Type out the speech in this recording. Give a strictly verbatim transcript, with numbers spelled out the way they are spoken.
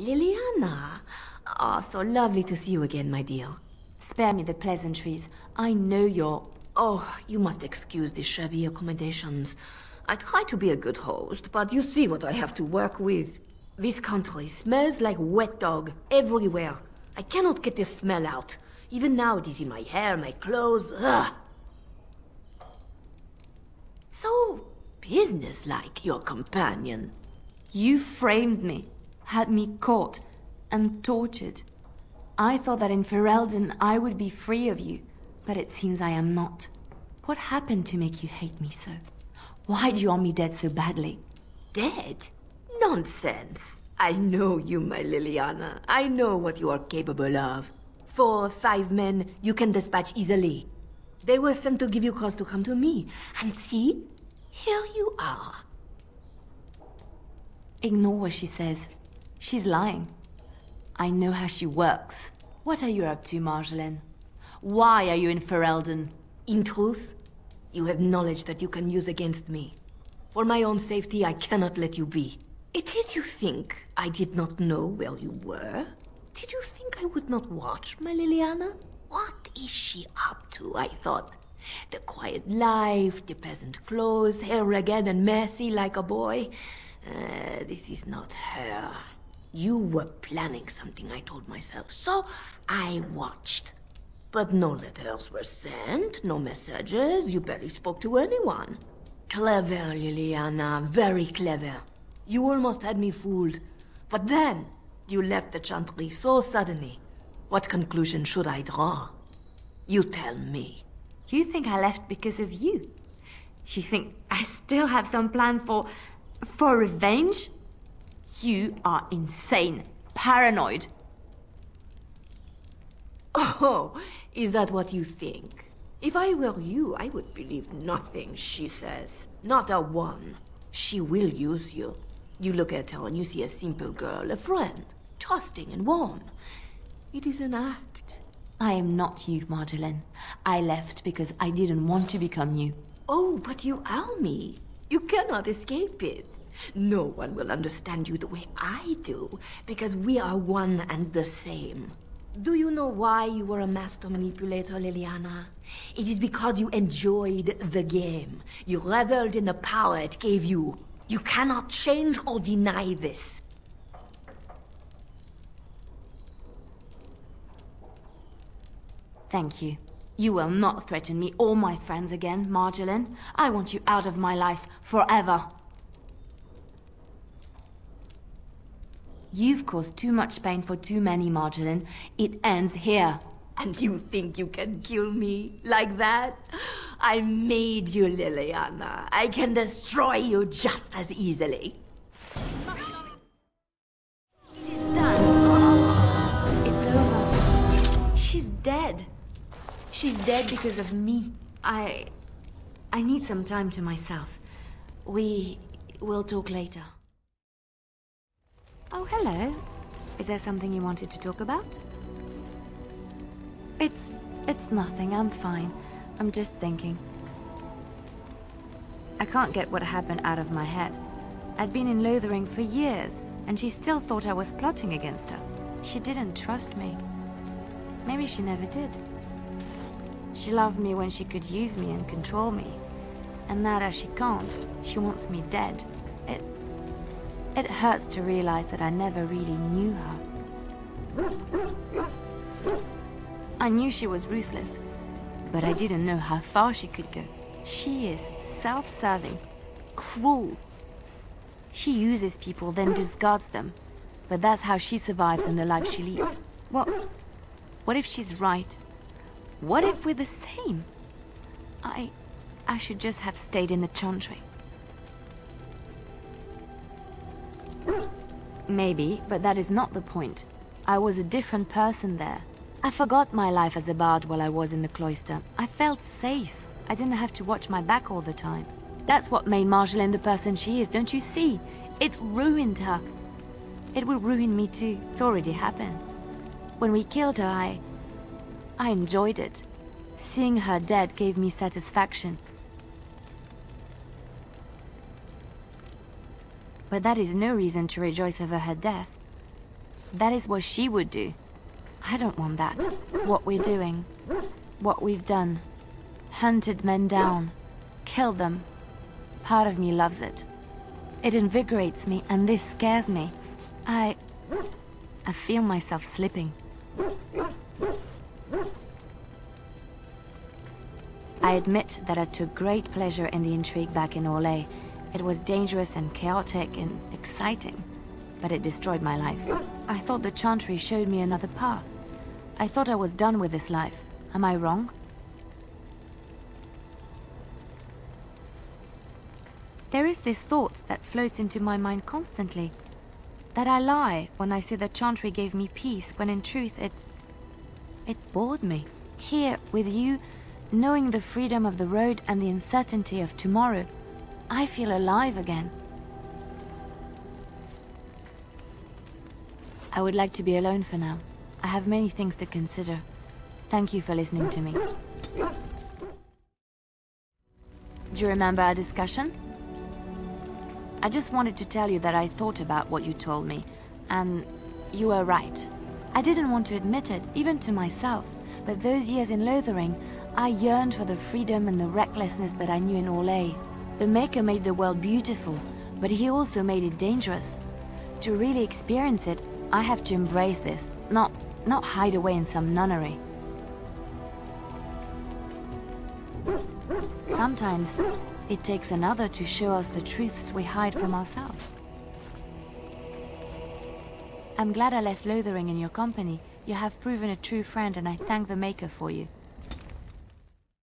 Leliana! Oh, so lovely to see you again, my dear. Spare me the pleasantries. I know you're... Oh, you must excuse the shabby accommodations. I try to be a good host, but you see what I have to work with. This country smells like wet dog everywhere. I cannot get this smell out. Even now it is in my hair, my clothes. Ugh. So businesslike, your companion. You framed me, had me caught, and tortured. I thought that in Ferelden I would be free of you, but it seems I am not. What happened to make you hate me so? Why do you want me dead so badly? Dead? Nonsense. I know you, my Leliana. I know what you are capable of. Four or five men you can dispatch easily. They were sent to give you cause to come to me. And see, here you are. Ignore what she says. She's lying. I know how she works. What are you up to, Marjolaine? Why are you in Ferelden? In truth, you have knowledge that you can use against me. For my own safety, I cannot let you be. It is you think I did not know where you were? Did you think I would not watch, my Leliana? What is she up to, I thought? The quiet life, the peasant clothes, hair ragged and messy like a boy. Uh, this is not her. You were planning something, I told myself, so I watched. But no letters were sent, no messages, you barely spoke to anyone. Clever, Leliana, very clever. You almost had me fooled. But then, you left the Chantry so suddenly. What conclusion should I draw? You tell me. You think I left because of you? You think I still have some plan for... for revenge? You are insane, paranoid. Oh, is that what you think? If I were you, I would believe nothing she says. Not a one. She will use you. You look at her and you see a simple girl, a friend, trusting and warm. It is an act. I am not you, Marjolaine. I left because I didn't want to become you. Oh, but you are me. You cannot escape it. No one will understand you the way I do, because we are one and the same. Do you know why you were a master manipulator, Leliana? It is because you enjoyed the game. You reveled in the power it gave you. You cannot change or deny this. Thank you. You will not threaten me or my friends again, Marjolaine. I want you out of my life forever. You've caused too much pain for too many, Marjolaine. It ends here. And you think you can kill me like that? I made you, Leliana. I can destroy you just as easily. It is done. It's over. She's dead. She's dead because of me. I... I need some time to myself. We... will talk later. Oh, hello. Is there something you wanted to talk about? It's... it's nothing. I'm fine. I'm just thinking. I can't get what happened out of my head. I'd been in Lothering for years, and she still thought I was plotting against her. She didn't trust me. Maybe she never did. She loved me when she could use me and control me. And now that she can't, she wants me dead. It... It hurts to realize that I never really knew her. I knew she was ruthless, but I didn't know how far she could go. She is self-serving, cruel. She uses people, then discards them. But that's how she survives in the life she leads. What... what if she's right? What if we're the same? I... I should just have stayed in the Chantry. Maybe, but that is not the point. I was a different person there. I forgot my life as a bard while I was in the cloister. I felt safe. I didn't have to watch my back all the time. That's what made Marjolaine the person she is, don't you see? It ruined her. It will ruin me too. It's already happened. When we killed her, I... I enjoyed it. Seeing her dead gave me satisfaction. But that is no reason to rejoice over her death. That is what she would do. I don't want that. What we're doing. What we've done. Hunted men down. Killed them. Part of me loves it. It invigorates me, and this scares me. I... I feel myself slipping. I admit that I took great pleasure in the intrigue back in Orlais. It was dangerous and chaotic and exciting, but it destroyed my life. I thought the Chantry showed me another path. I thought I was done with this life. Am I wrong? There is this thought that floats into my mind constantly, that I lie when I say the Chantry gave me peace, when in truth it... it bored me. Here, with you, knowing the freedom of the road and the uncertainty of tomorrow, I feel alive again. I would like to be alone for now. I have many things to consider. Thank you for listening to me. Do you remember our discussion? I just wanted to tell you that I thought about what you told me, and you were right. I didn't want to admit it, even to myself, but those years in Lothering, I yearned for the freedom and the recklessness that I knew in Orlais. The Maker made the world beautiful, but he also made it dangerous. To really experience it, I have to embrace this, not, not hide away in some nunnery. Sometimes, it takes another to show us the truths we hide from ourselves. I'm glad I left Lothering in your company. You have proven a true friend, and I thank the Maker for you.